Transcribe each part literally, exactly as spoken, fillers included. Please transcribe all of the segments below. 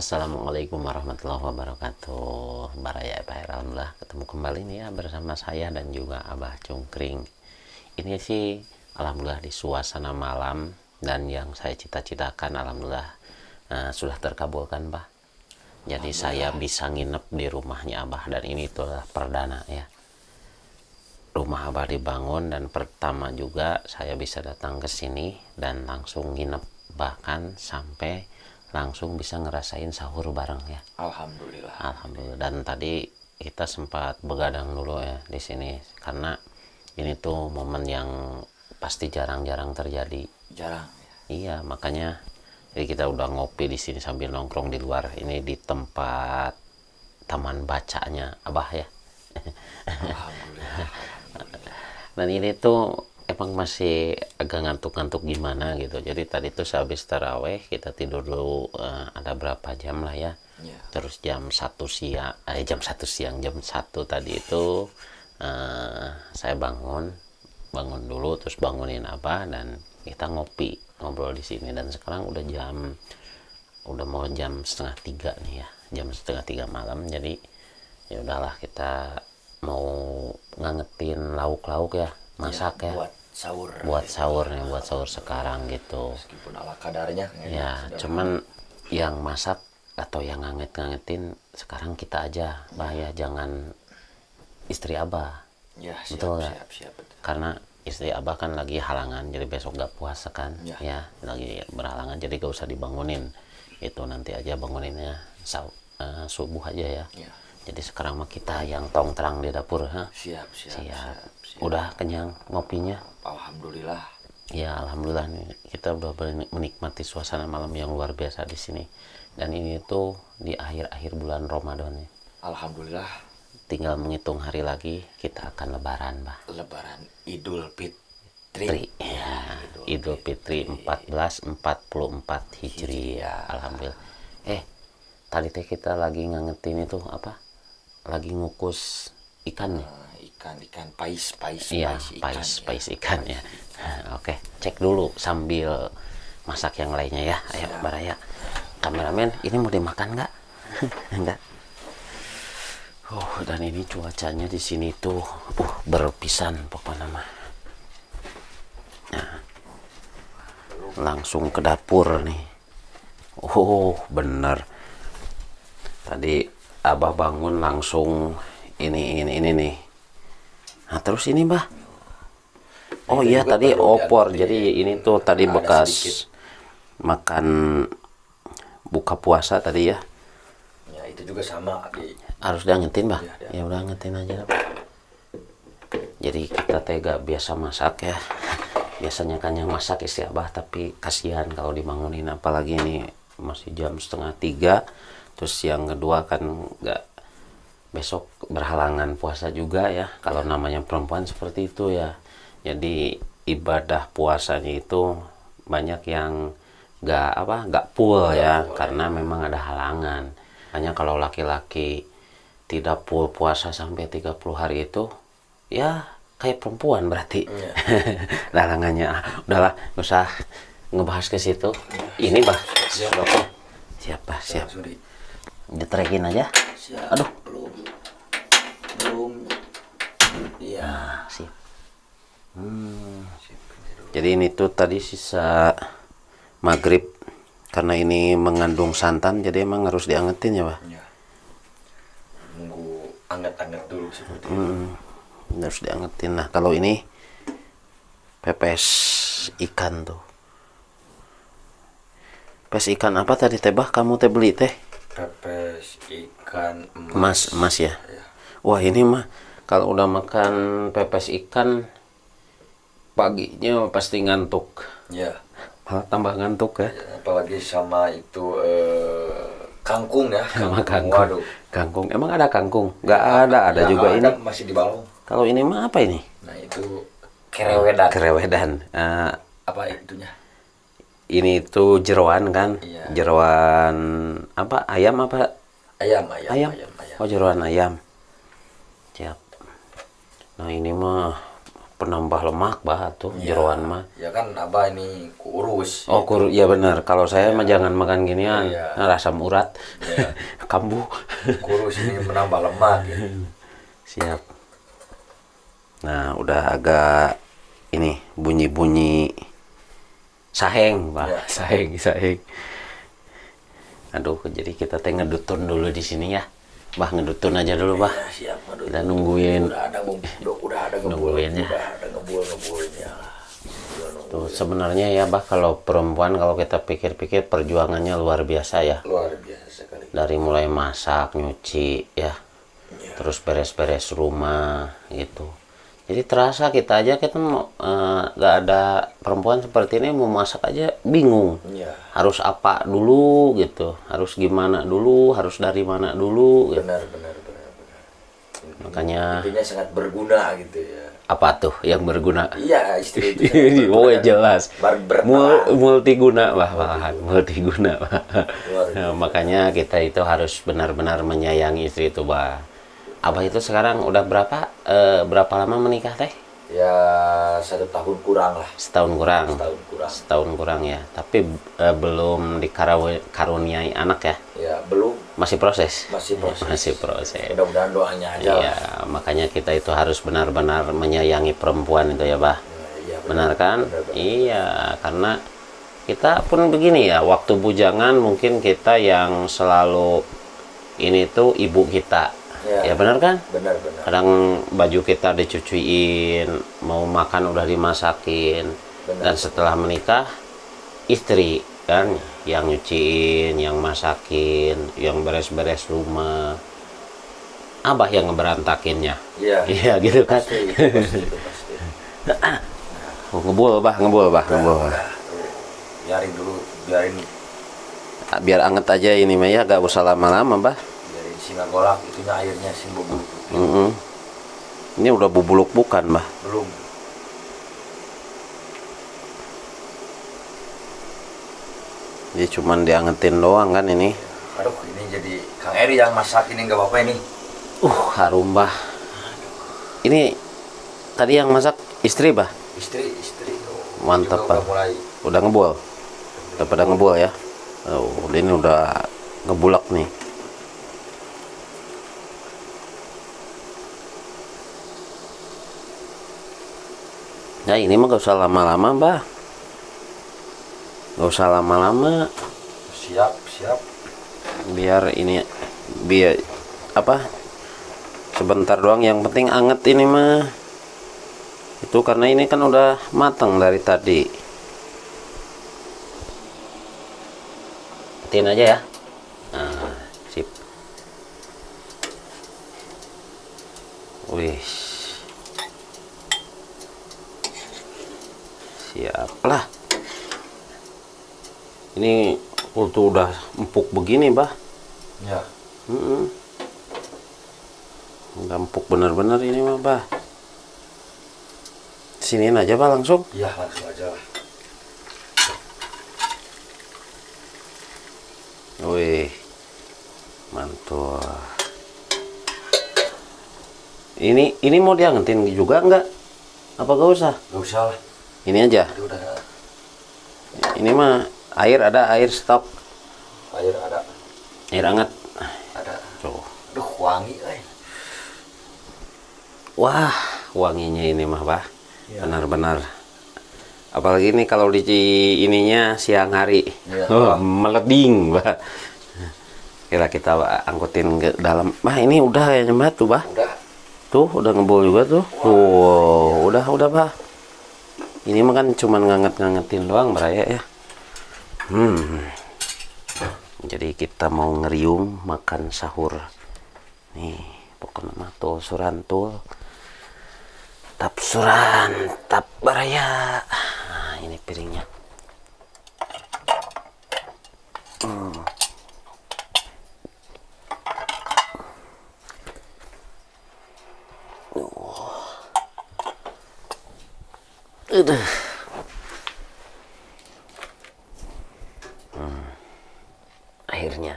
Assalamualaikum warahmatullahi wabarakatuh. Baraya F H R, alhamdulillah ketemu kembali nih ya bersama saya dan juga Abah Cungkring. Ini sih alhamdulillah di suasana malam dan yang saya cita-citakan alhamdulillah uh, sudah terkabulkan, Pak. Jadi saya bisa nginep di rumahnya Abah dan ini itulah perdana ya. Rumah Abah dibangun dan pertama juga saya bisa datang ke sini dan langsung nginep, bahkan sampai langsung bisa ngerasain sahur bareng ya. Alhamdulillah. Alhamdulillah. Dan tadi kita sempat begadang dulu ya di sini karena ini tuh momen yang pasti jarang-jarang terjadi. Jarang. Iya, makanya jadi kita udah ngopi di sini sambil nongkrong di luar. Ini di tempat taman bacanya Abah ya. Alhamdulillah. Alhamdulillah. Dan ini tuh emang masih agak ngantuk-ngantuk gimana gitu. Jadi tadi tuh sehabis taraweh kita tidur dulu uh, ada berapa jam lah ya. Yeah. Terus jam satu siang, eh, jam satu siang jam satu tadi itu uh, saya bangun, bangun dulu terus bangunin Abah dan kita ngopi, ngobrol di sini dan sekarang udah jam udah mau jam setengah tiga nih ya, jam setengah tiga malam. Jadi ya udahlah kita mau ngangetin lauk-lauk ya, masak ya. ya. Buat sahur buat sahur nih buat sahur sekarang gitu meskipun ala kadarnya ya, cuman yang masak atau yang nganget-ngangetin sekarang kita aja, bahaya jangan istri Abah ya. Siap, betul ya, siap, siap, betul. Karena istri Abah kan lagi halangan, jadi besok gak puasa kan ya, ya lagi berhalangan, jadi gak usah dibangunin itu, nanti aja banguninnya uh, subuh aja ya, ya. Jadi sekarang mah kita yang tong terang di dapur, ha? Siap, siap, siap, siap, siap. Udah kenyang ngopinya? Alhamdulillah. Ya, alhamdulillah nih. Kita udah menikmati suasana malam yang luar biasa di sini. Dan ini tuh di akhir-akhir bulan Ramadan ya. Alhamdulillah. Tinggal menghitung hari lagi kita akan lebaran, bah. Lebaran Idul Fitri. Ya, Idul Fitri empat belas empat puluh empat Hijriah. Alhamdulillah. Eh, tadi teh kita lagi ngangetin itu apa? Lagi ngukus ikan ya? Uh, ikan, ikan, pais, pais, iya, pais, pais, ikan, pais, ya. Ikan ya. Oke, okay. Cek dulu sambil masak yang lainnya ya. Ayo, Baraya. Kameramen, ini mau dimakan nggak? Enggak. Oh, dan ini cuacanya di sini tuh uh, berpisan pokoknya mah. Nah, langsung ke dapur nih. Oh, bener. Tadi Abah bangun langsung ini ini ini nih. Nah terus ini, Bah. Oh ini iya tadi opor. Jadi di, ini tuh tadi bekas sedikit. Makan buka puasa tadi ya. Ya itu juga sama. Di, harus diangetin, Bah. Ya, ya udah angetin aja. Jadi kita tega biasa masak ya. Biasanya kan yang masak istri Abah, tapi kasihan kalau dibangunin, apalagi ini masih jam setengah tiga. Terus yang kedua kan nggak, besok berhalangan puasa juga ya, kalau namanya perempuan seperti itu ya. Jadi ibadah puasanya itu banyak yang nggak apa nggak full ya, karena memang ada halangan. Hanya kalau laki-laki tidak full puasa sampai tiga puluh hari itu ya kayak perempuan berarti halangannya. Yeah. Ah, udahlah nggak usah ngebahas ke situ. Yeah. Ini Bah siapa siap, siap. Ditrekin aja. Siap, aduh belum belum ya. Nah, sip. Hmm. Sip, jadi ini tuh tadi sisa maghrib karena ini mengandung santan, jadi emang harus diangetin ya, Pak ya. Nunggu anget-anget dulu seperti hmm. itu harus diangetin. Nah kalau ini pepes ikan tuh, pepes ikan apa tadi teh, Bah? Kamu teh beli teh pepes ikan emas. Emas ya? Ya. Wah ini mah kalau udah makan pepes ikan paginya pasti ngantuk. Ya. Malah tambah ngantuk ya. Ya apalagi sama itu eh, kangkung ya. Kangkung. Kangkung. Waduh. Kangkung. Emang ada kangkung? Nggak ada. Ada nah, juga ada, ini. Masih di balong. Kalau ini mah apa ini? Nah itu kerewedan. Kerewedan. Uh, apa itunya? Ini tuh jeroan kan? Iya. Jeroan apa? Ayam apa? Ayam, ayam, ayam. ayam, ayam. Oh, jeroan ayam. Siap. Nah, ini mah penambah lemak bah tuh ya, jeroan mah. Ya kan Abah ini kurus. Oh gitu. Kurus, ya benar. Kalau saya ya. mah jangan makan ginian, ya, ya. rasa urat, ya. kambuh. Kurus ini menambah lemak. Ya. Siap. Nah udah agak ini bunyi-bunyi saheng bah, ya. saheng saheng. Aduh, jadi kita teh ngedutun dulu di sini ya. Bah ngedutun aja dulu bah. Ya, siap, kita nungguin. Udah ada, udah ada ngebul, nungguinnya. Udah ada ngebul, ngebulnya. Tuh sebenarnya ya bah, kalau perempuan kalau kita pikir-pikir perjuangannya luar biasa ya. Luar biasa kali. Dari mulai masak, nyuci ya, ya. terus beres-beres rumah gitu. Jadi terasa kita aja kita mau uh, gak ada perempuan seperti ini mau masak aja bingung. Ya. Harus apa dulu gitu, harus gimana dulu, harus dari mana dulu. Gitu. Benar, benar, benar, benar. Makanya. Intinya sangat berguna gitu ya. Apa tuh yang berguna? Iya istri itu. Oh jelas. Mul multiguna lah, malahan multiguna. Nah, makanya kita itu harus benar-benar menyayangi istri itu bah. Abah itu sekarang udah berapa e, berapa lama menikah teh? Ya satu tahun kurang lah. Setahun kurang. Setahun kurang. Setahun kurang ya. Tapi e, belum dikaruniai anak ya? Ya belum. Masih proses. Masih proses. Masih proses. Mudah-mudahan doanya aja. Iya makanya kita itu harus benar-benar menyayangi perempuan itu ya bah. Ya, ya, benar, benar kan? Benar, benar. Iya karena kita pun begini ya. Waktu bujangan mungkin kita yang selalu ini tuh ibu kita. Ya, ya benar kan? Benar, benar. Kadang baju kita dicuciin, mau makan udah dimasakin. Benar, dan setelah menikah, istri kan yang nyuciin, yang masakin, yang beres-beres rumah. Abah yang ngeberantakinnya. Iya. Iya gitu kan? Pasti, pasti, pasti. Oh, ngebul, bah, ngebul, bah, ngebul. Nah, biarin dulu, biarin. Biar anget aja ini mah ya, gak usah lama-lama, bah. Singa golak itunya airnya sin bubuluk. Mm -hmm. Ini udah bubuluk bukan, Mbah? Belum. Dia cuman diangetin doang kan ini. Aduh, ini jadi Kang Eri yang masak ini nggak apa-apa ini. Uh, harum, Mbah. Ini tadi yang masak istri, Mbah? Istri, istri. Oh, mantap, Mbah. Udah ngebul. Udah pada ngebul ya. Oh, ini udah ngebulak nih. Ya ini mah gak usah lama-lama, Mbah. Gak usah lama-lama. Siap, siap. Biar ini biar apa? Sebentar doang yang penting anget ini mah. Itu karena ini kan udah matang dari tadi. Matiin aja ya. Nah, sip. Wih. Siap lah. Ini kultu udah empuk begini, Bah. Ya. Mm-mm. Udah empuk bener-bener ini mah, Bah. Siniin aja, Bah, langsung. Iya, langsung aja lah. Wih. Mantul. Ini ini mau diangetin juga enggak? Apa gak usah? Gak usah lah. Ini aja. Ini mah air ada, air stok. Air ada. Air hangat. Ada. Tuh. Aduh, wangi eh. Wah, wanginya ini mah, Bah. Benar-benar. Ya. Apalagi ini kalau di ininya siang hari. Ya. Oh, meleding, Bah. Kira kita angkutin ke dalam. Bah, ini udah ya nyembat tuh, Bah. Udah. Tuh, udah ngebul juga tuh. Wah, tuh, ya. udah udah, Bah. Ini mah kan cuman nganget-ngangetin doang, Baraya ya. Hmm. Jadi kita mau ngeriung makan sahur. Nih, pokoknya mah tul surantul. Tap suran, tap Baraya. Nah, ini piringnya. Hmm. Udah. Hmm. Akhirnya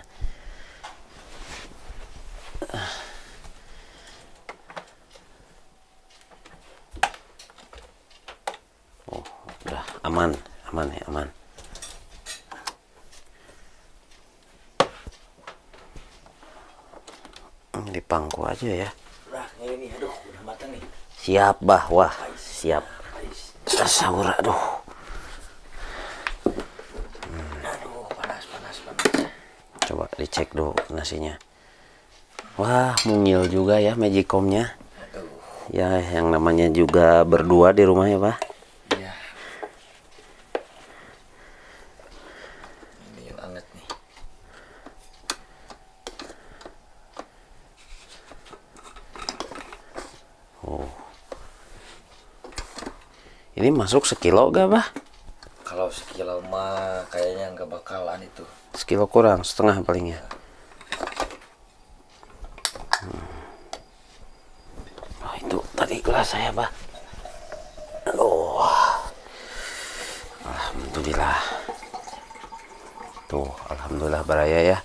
aman, aman ya, aman. Di pangku aja ya. Nah, ini, aduh, udah matang nih. Siap, bah, wah, siap. Sahur, aduh. Hmm. Aduh, panas, panas, panas. Coba dicek dulu nasinya. Wah, mungil juga ya magicomnya. Ya, yang namanya juga berdua di rumah ya, Pak. Iya. Ini anget nih. Oh. Ini masuk sekilo gak, Pak? Kalau sekilo mah kayaknya nggak bakalan itu. Sekilo kurang, setengah palingnya. Kelas saya, Bah. Aduh. Alhamdulillah. Tuh, alhamdulillah baraya ya.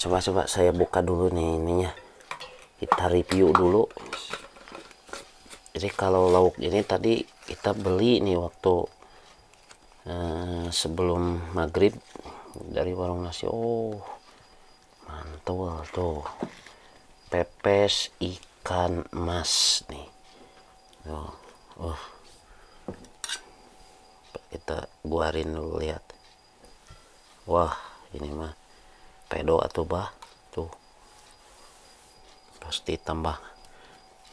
Coba-coba saya buka dulu nih ininya. Kita review dulu. Jadi kalau lauk ini tadi kita beli nih waktu eh, sebelum maghrib dari warung nasi. Oh, mantul tuh. Pepes ikan. Ikan emas nih, oh, oh. Kita guarin dulu lihat. Wah, ini mah pedo atau bah, tuh pasti tambah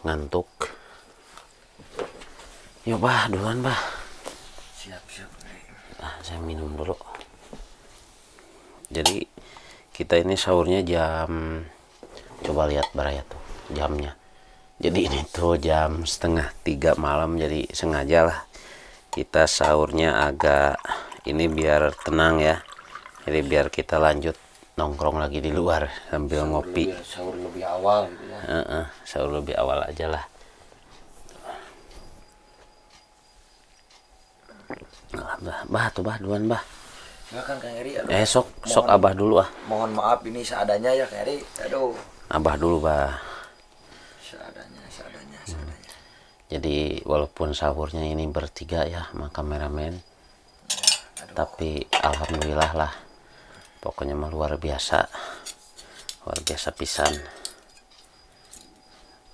ngantuk. Yuk, Bah, duluan, Bah. Siap, siap. Nah, saya minum dulu. Jadi kita ini sahurnya jam, coba lihat baraya tuh jamnya. Jadi ini tuh jam setengah tiga malam, jadi sengaja lah kita sahurnya agak ini biar tenang ya. Jadi biar kita lanjut nongkrong lagi di luar sambil sahur ngopi. Lebih, sahur lebih awal gitu ya. Uh -uh, sahur lebih awal aja lah. Bah, bah tuh, Bah, duluan, Bah. Silakan Kang Eri. Eh, sok, sok mohon, Abah dulu ah. Mohon maaf ini seadanya ya, Kang Eri. Aduh. Abah dulu, Bah. Seadanya, seadanya, seadanya. Hmm. Jadi walaupun sahurnya ini bertiga ya sama kameramen, ya, tapi alhamdulillah lah, pokoknya mah luar biasa, luar biasa pisan.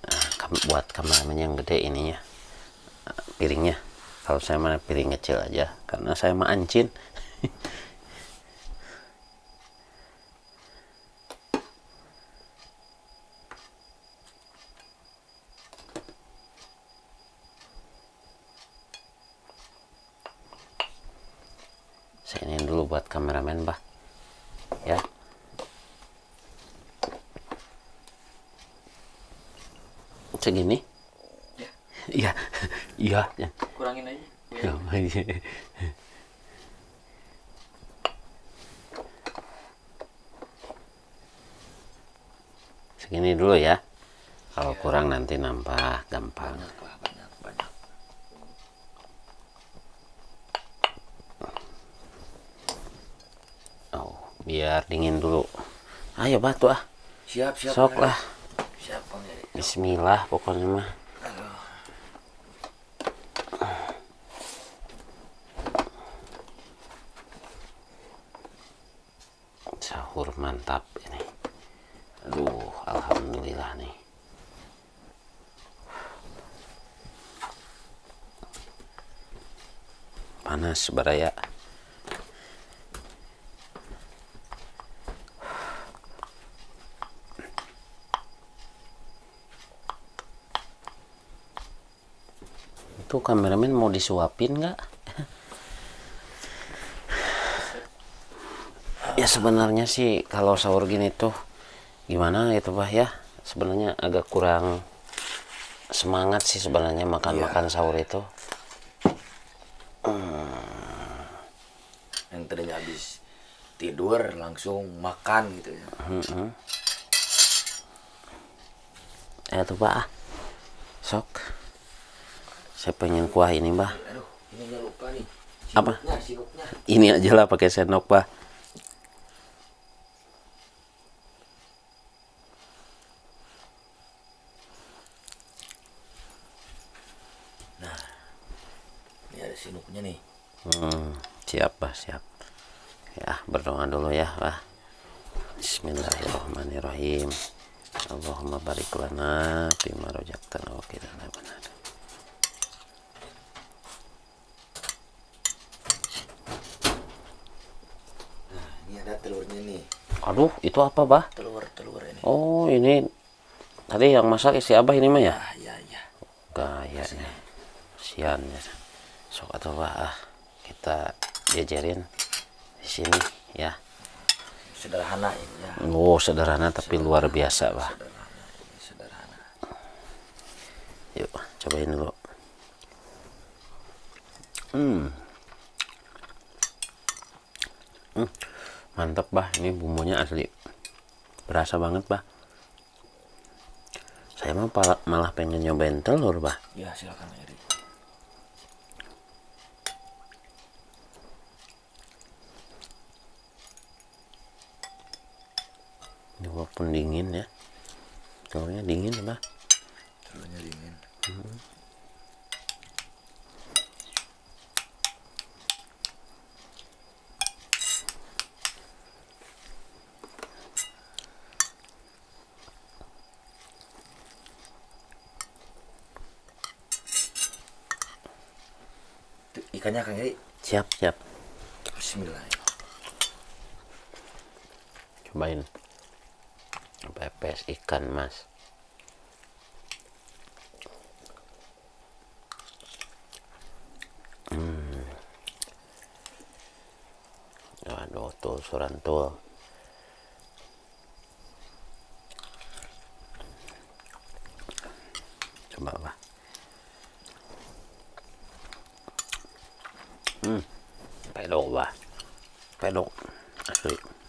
Nah, kami buat kameramen yang gede ininya, piringnya. Kalau saya mana piring kecil aja, karena saya mah ancin. Saya ini dulu buat kameramen, Bah. Ya. Segini? Iya. Iya, ya. Kurangin aja. Ya. Segini dulu ya. Kalau ya, kurang nanti nambah, gampang. Banyak, banyak, banyak. Biar dingin dulu. Ayo, Bah, tuh ah. Siap, siap. Sok lah. Siap, bismillah pokoknya mah. Sahur mantap ini. Aduh, alhamdulillah nih. Panas baraya. Tuh kameramen mau disuapin nggak? Ya sebenarnya sih kalau sahur gini tuh gimana gitu, Bah ya. Sebenarnya agak kurang semangat sih sebenarnya makan-makan ya, sahur itu. Hmm. Yang tadinya habis tidur langsung makan gitu ya. Mm-hmm. Ya tuh, Bah. Sok. Saya pengen kuah ini, Bah. Aduh, ini lupa nih. Sirupnya, apa? Sirupnya. Ini aja lah pakai sendok, Bah. Nah, ini ada sirupnya nih. Hmm, siap bah, siap ya. Berdoa dulu ya bah. Bismillahirrahmanirrahim. Allahumma barik lana bima rojaktana wa qina adzabannar. Nah, ini ada telurnya nih. Aduh, itu apa, bah? Telur-telur ini. Oh, ini tadi yang masak isi Abah ini mah ya? Iya, iya. Kayaknya kasihan ya. Sok atau bah, ah, kita jajarin di sini ya. Sederhana ini ya. Oh, sederhana tapi sederhana, luar biasa, bah. Sederhana, sederhana. Yuk, cobain dulu. Hmm. Hmm. Mantap, bah. Ini bumbunya asli. Berasa banget, bah. Saya mah malah pengen nyobain telur, bah. Ya, silakan, Eri. Ini walaupun dingin ya, telurnya dingin ya, bah. Telurnya dingin. Hmm. Tuh, ikannya Kang Eri. Siap, siap. Bismillah. Cobain. Pepes ikan mas. Hmm. Aduh, tul surantul. Coba apa? Hmm. Pedok bah. Pedok asli.